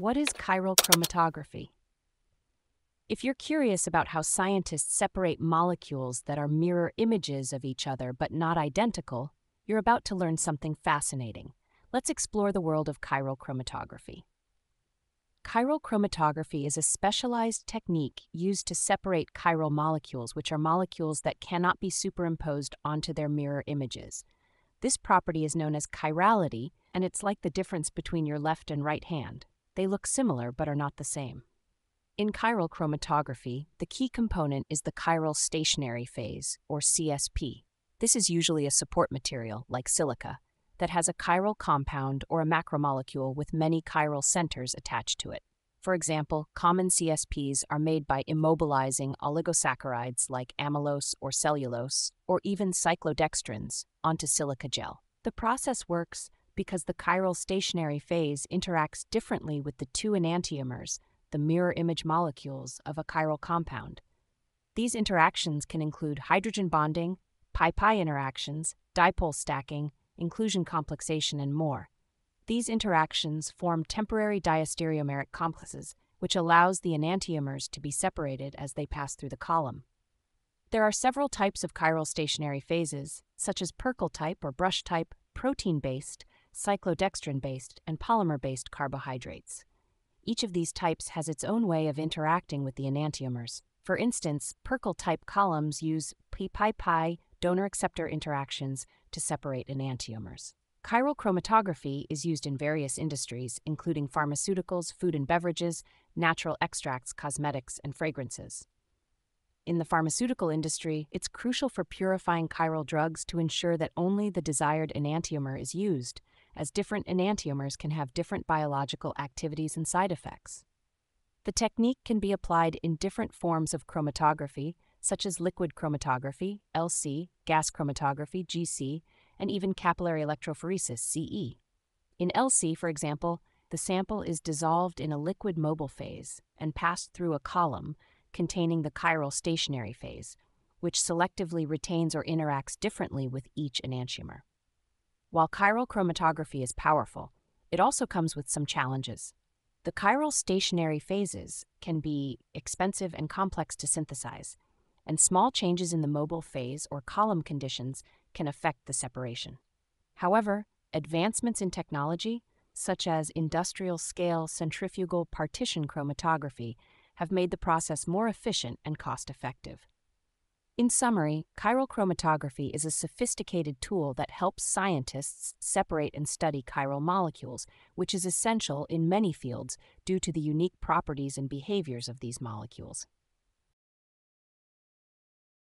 What is chiral chromatography? If you're curious about how scientists separate molecules that are mirror images of each other but not identical, you're about to learn something fascinating. Let's explore the world of chiral chromatography. Chiral chromatography is a specialized technique used to separate chiral molecules, which are molecules that cannot be superimposed onto their mirror images. This property is known as chirality, and it's like the difference between your left and right hand. They look similar but are not the same. In chiral chromatography, the key component is the chiral stationary phase, or CSP. This is usually a support material, like silica, that has a chiral compound or a macromolecule with many chiral centers attached to it. For example, common CSPs are made by immobilizing oligosaccharides like amylose or cellulose, or even cyclodextrins, onto silica gel. The process works because the chiral stationary phase interacts differently with the two enantiomers, the mirror image molecules of a chiral compound. These interactions can include hydrogen bonding, pi-pi interactions, dipole stacking, inclusion complexation, and more. These interactions form temporary diastereomeric complexes, which allows the enantiomers to be separated as they pass through the column. There are several types of chiral stationary phases, such as Pirkle type or brush type, protein-based, cyclodextrin-based, and polymer-based carbohydrates. Each of these types has its own way of interacting with the enantiomers. For instance, Pirkle-type columns use pi-pi-pi donor-acceptor interactions to separate enantiomers. Chiral chromatography is used in various industries, including pharmaceuticals, food and beverages, natural extracts, cosmetics, and fragrances. In the pharmaceutical industry, it's crucial for purifying chiral drugs to ensure that only the desired enantiomer is used, as different enantiomers can have different biological activities and side effects. The technique can be applied in different forms of chromatography, such as liquid chromatography, LC, gas chromatography, GC, and even capillary electrophoresis, CE. In LC, for example, the sample is dissolved in a liquid mobile phase and passed through a column containing the chiral stationary phase, which selectively retains or interacts differently with each enantiomer. While chiral chromatography is powerful, it also comes with some challenges. The chiral stationary phases can be expensive and complex to synthesize, and small changes in the mobile phase or column conditions can affect the separation. However, advancements in technology, such as industrial-scale centrifugal partition chromatography, have made the process more efficient and cost-effective. In summary, chiral chromatography is a sophisticated tool that helps scientists separate and study chiral molecules, which is essential in many fields due to the unique properties and behaviors of these molecules.